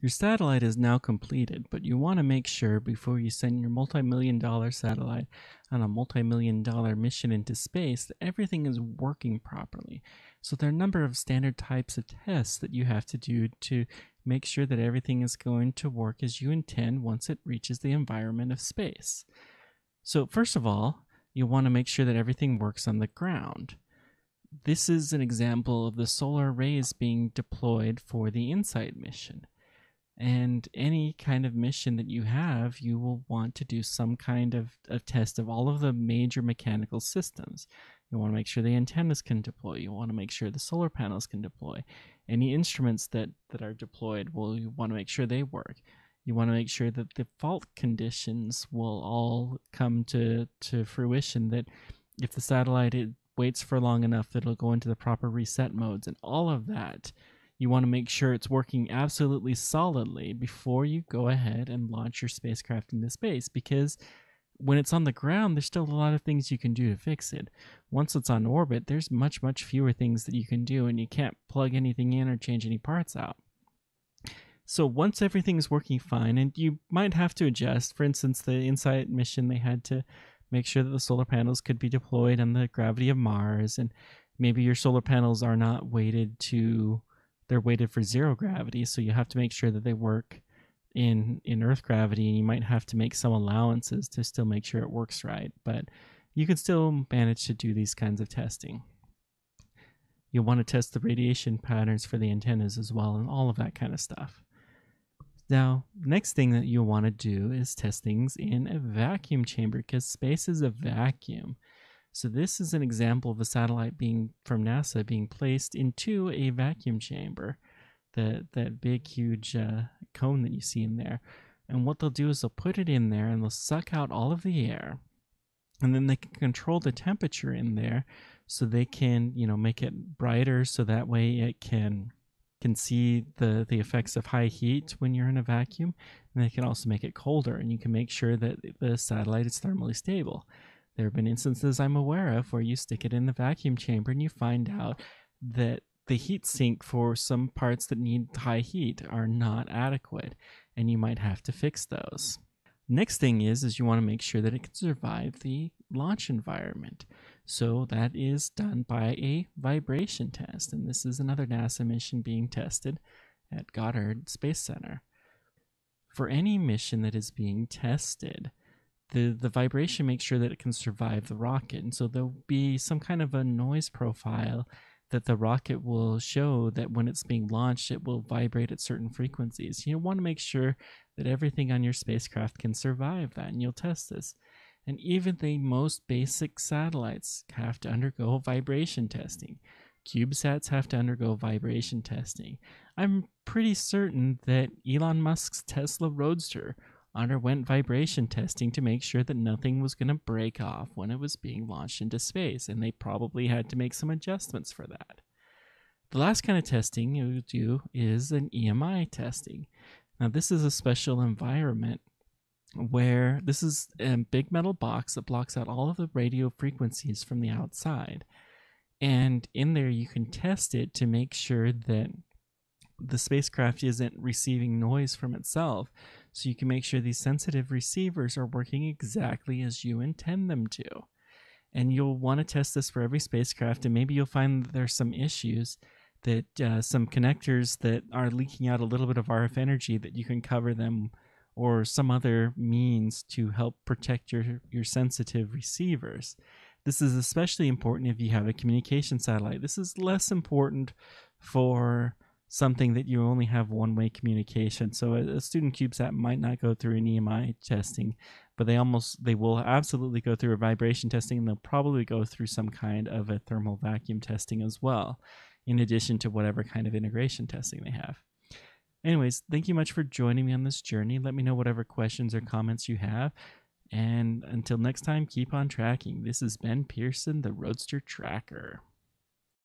Your satellite is now completed, but you want to make sure before you send your multi-million-dollar satellite on a multi-million-dollar mission into space that everything is working properly. So there are a number of standard types of tests that you have to do to make sure that everything is going to work as you intend once it reaches the environment of space. So first of all, you want to make sure that everything works on the ground. This is an example of the solar arrays being deployed for the InSight mission. And any kind of mission that you have, you will want to do some kind of test of all of the major mechanical systems. You want to make sure the antennas can deploy. You want to make sure the solar panels can deploy. Any instruments that are deployed, well, you want to make sure they work. You want to make sure that the fault conditions will all come to fruition, that if the satellite waits for long enough, it'll go into the proper reset modes and all of that. You want to make sure it's working absolutely solidly before you go ahead and launch your spacecraft into space, because when it's on the ground, there's still a lot of things you can do to fix it. Once it's on orbit, there's much, much fewer things that you can do, and you can't plug anything in or change any parts out. So once everything's working fine, and you might have to adjust, for instance, the InSight mission, they had to make sure that the solar panels could be deployed on the gravity of Mars, and maybe your solar panels are not weighted to... they're weighted for zero gravity, so you have to make sure that they work in Earth gravity, and you might have to make some allowances to still make sure it works right, but you can still manage to do these kinds of testing. You'll want to test the radiation patterns for the antennas as well, and all of that kind of stuff. Now, next thing that you'll want to do is test things in a vacuum chamber, because space is a vacuum. So this is an example of a satellite from NASA being placed into a vacuum chamber, that big, huge cone that you see in there. And what they'll do is they'll put it in there and they'll suck out all of the air, and then they can control the temperature in there, so they can, you know, make it brighter so that way it can see the effects of high heat when you're in a vacuum, and they can also make it colder, and you can make sure that the satellite is thermally stable. There have been instances I'm aware of where you stick it in the vacuum chamber and you find out that the heat sink for some parts that need high heat are not adequate, and you might have to fix those. Next thing is you want to make sure that it can survive the launch environment. So that is done by a vibration test, and this is another NASA mission being tested at Goddard Space Center. For any mission that is being tested, the vibration makes sure that it can survive the rocket, and so there'll be some kind of a noise profile that the rocket will show that when it's being launched, it will vibrate at certain frequencies. You want to make sure that everything on your spacecraft can survive that, and you'll test this. And even the most basic satellites have to undergo vibration testing. CubeSats have to undergo vibration testing. I'm pretty certain that Elon Musk's Tesla Roadster underwent vibration testing to make sure that nothing was going to break off when it was being launched into space, and they probably had to make some adjustments for that. The last kind of testing you do is an EMI testing. Now, this is a special environment where this is a big metal box that blocks out all of the radio frequencies from the outside, and in there you can test it to make sure that the spacecraft isn't receiving noise from itself, so you can make sure these sensitive receivers are working exactly as you intend them to. And you'll want to test this for every spacecraft, and maybe you'll find that there's some issues, that some connectors that are leaking out a little bit of RF energy, that you can cover them or some other means to help protect your sensitive receivers. This is especially important if you have a communication satellite. This is less important for something that you only have one-way communication. So a student CubeSat might not go through an EMI testing, but they will absolutely go through a vibration testing, and they'll probably go through some kind of a thermal vacuum testing as well, in addition to whatever kind of integration testing they have. Anyways, thank you much for joining me on this journey. Let me know whatever questions or comments you have. And until next time, keep on tracking. This is Ben Pearson, the Roadster Tracker.